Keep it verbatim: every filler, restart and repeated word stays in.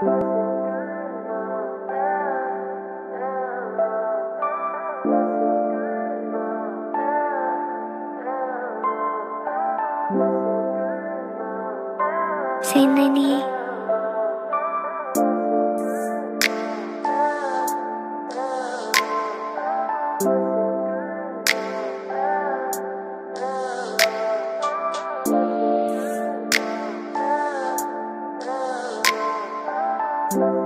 Say nani Thank you.